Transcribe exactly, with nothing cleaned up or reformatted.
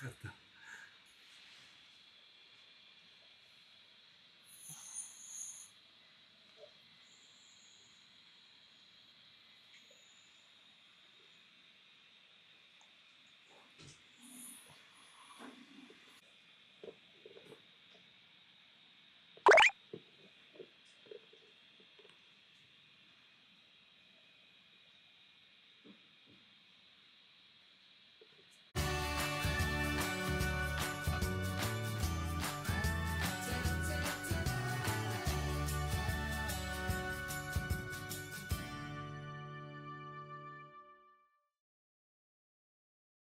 как-то.